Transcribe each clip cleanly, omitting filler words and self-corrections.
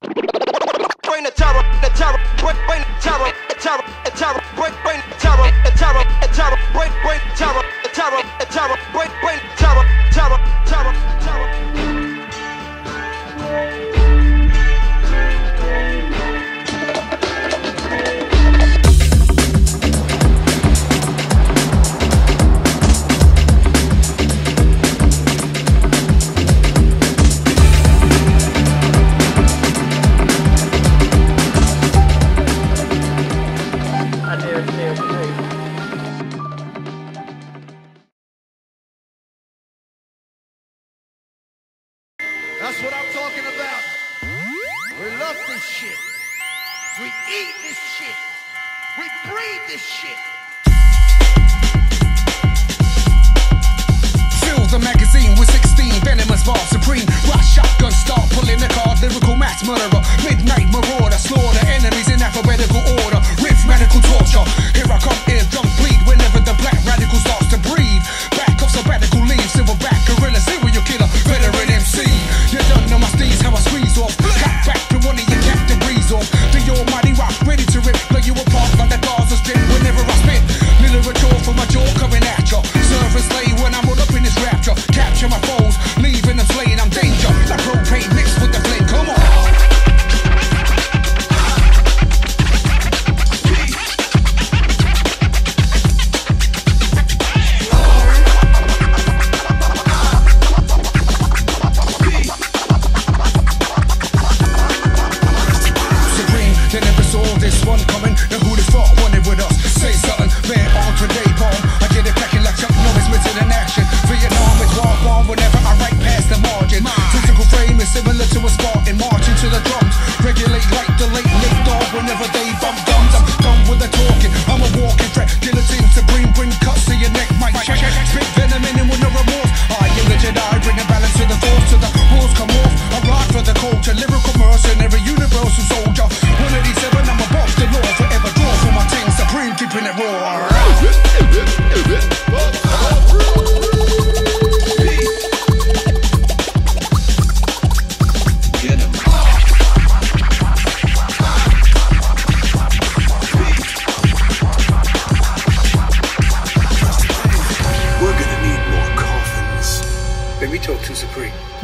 Bring the terror, the terror, bring the terror, the terror, the terror, bring the terror, the terror, the terror, bring the terror, the terror, the terror, bring the terror, terror, terror, terror. That's what I'm talking about. We love this shit. We eat this shit. We breathe this shit. Fill the magazine with 16 venomous bars, supreme. Rush shotgun, start pulling the card. Lyrical mass murderer, midnight marauder, slaughter enemies in alphabetical order. Rhythmatical torture. Here I come, eardrum bleed. Whenever the black radical starts to breathe, back off sabbatical leave. Silverback gorilla, serial killer, veteran MC. You don't know my steez, how I squeeze off. Cut back to one of your categories off. The almighty rock, ready to rip. Blow you apart like the Gaza Strip. Whenever I spit, literature from my jaw coming at ya. Serve and slay when I'm all up in this rapture. Capture my foes, leaving them slaying. I'm danger, like propane mixed with the flame. Come on.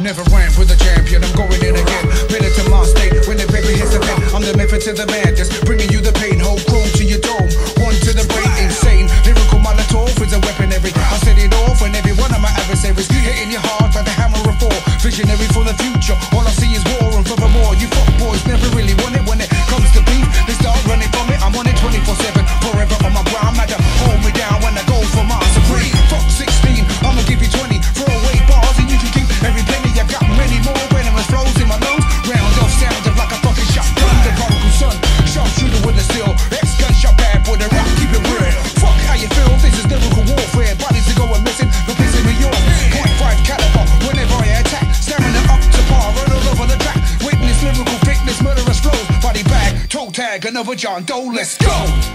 Never ran with a champion, I'm going in again. Minute to my state, when the baby hits the pen. I'm the method to the madness, bringing you the pain. Whole chrome to your dome, one to the brain. Insane, lyrical Molotov is a weaponry. I set it off on every one of my adversaries. Hitting your heart like the hammer of four. Visionary for the future, all I see is war. And furthermore, you fuck boys never really want it. When it comes to beef, they start running from it. I'm on it 24/7, forever on my grind. Matter, hold me down when I go for my supreme. Fuck 16, I'ma give you 20. Throw away bars and you can keep every penny. Many more venomous flows in my nose. Round off sound of like a fucking shotgun. The prodigal son, sharp shooter with a steel. Ex-gunshot bad boy, the rock, keep it real. Fuck how you feel, this is lyrical warfare. Bodies are going missing, no piece in New York. .5 caliber, whenever I attack. Stamina up to par, run all over the track. Witness lyrical fitness, murderous flows. Body bag, toe tag, another John Doe, let's go.